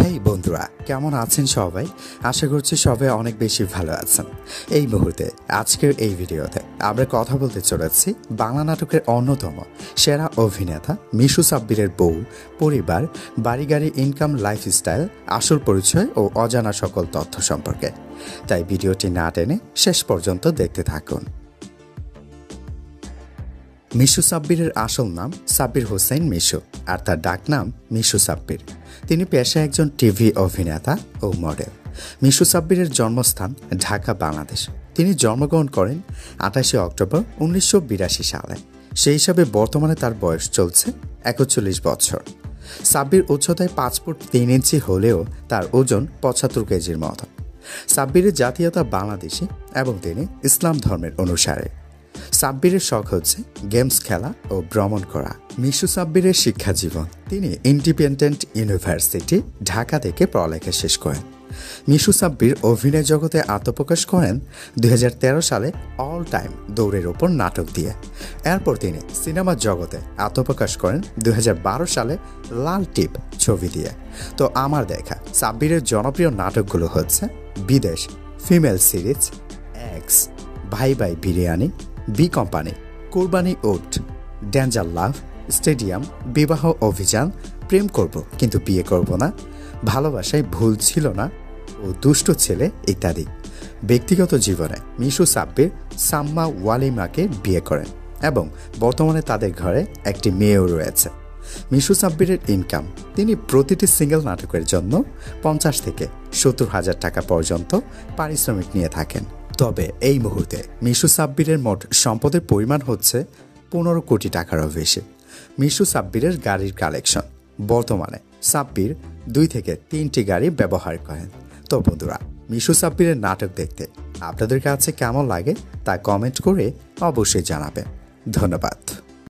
Hey বন্ধুরা কেমন আছেন সবাই আশা করছি সবাই অনেক বেশি ভালো আছেন এই মুহূর্তে আজকের এই ভিডিওতে আমরা কথা বলতে চলেছি বাংলা নাটকের অন্যতম সেরা অভিনেতা মিশু সাব্বিরের বউ পরিবার বাড়িগাড়ি ইনকাম লাইফস্টাইল আসল পরিচয় ও অজানা সকল তথ্য সম্পর্কে তাই ভিডিওটি না টেনে শেষ পর্যন্ত দেখতে থাকুন মিশু সাব্বিরের আসল নাম সাবির হোসেন মিশু আর তার ডাকনাম মিশু সাব্বির তিনি পেশায় একজন টিভি অভিনেতা ও মডেল মিশু সাব্বিরের জন্মস্থান ঢাকা বাংলাদেশ তিনি জন্মগ্রহণ করেন 28 অক্টোবর 1982 সালে সেই হিসাবে বর্তমানে তার বয়স চলছে 41 বছর সাব্বির উচ্চতায় 5 ফুট 3 ইঞ্চি হলেও তার ওজন 75 কেজির মতো সাব্বিরের জাতীয়তা বাংলাদেশী এবং তিনি ইসলাম ধর্মের অনুসারে সাব্বিরের শখ হচ্ছে গেমস খেলা ও ভ্রমণ করা মিশু সাব্বিরের শিক্ষা জীবন তিনি ইন্ডিপেন্ডেন্ট ইউনিভার্সিটি ঢাকা থেকে পড়ালেখা শেষ করেন মিশু সাব্বির অভিনয় জগতে আত্মপ্রকাশ করেন 2013 সালে অল টাইম দৌড়ের ওপর নাটক দিয়ে এরপর তিনি সিনেমা জগতে আত্মপ্রকাশ করেন 2012 সালে লাল টিপ ছবি দিয়ে তো আমার দেখা সাব্বিরের জনপ্রিয় নাটকগুলো হচ্ছে বিদেশ ফিমেল সিরিজ এক্স ভাই ভাই বিরিয়ানি বি কোম্পানি কোরবানি ওট ডেঞ্জার লাভ স্টেডিয়াম বিবাহ অভিযান প্রেম করব কিন্তু বিয়ে করব না ভালোবাসায় ভুল ছিল না ও দুষ্ট ছেলে ইত্যাদি ব্যক্তিগত জীবনে মিশু সাব্বির সাম্মা ওয়ালিমাকে বিয়ে করেন এবং বর্তমানে তাদের ঘরে একটি মেয়েও রয়েছে মিশু সাব্বিরের ইনকাম তিনি প্রতিটি সিঙ্গেল নাটকের জন্য 50 থেকে 70 হাজার টাকা পর্যন্ত পারিশ্রমিক নিয়ে থাকেন তবে এই মুহূর্তে মিশু সাব্বিরের মোট সম্পদের পরিমাণ হচ্ছে 15 কোটি টাকারও বেশি মিশু সাব্বিরের গাড়ির কালেকশন বর্তমানে সাব্বির 2 থেকে 3টি গাড়ি ব্যবহার করেন তো বন্ধুরা মিশু সাব্বিরের নাটক দেখতে আপনাদের কাছে কেমন লাগে তা কমেন্ট করে অবশ্যই জানাবেন ধন্যবাদ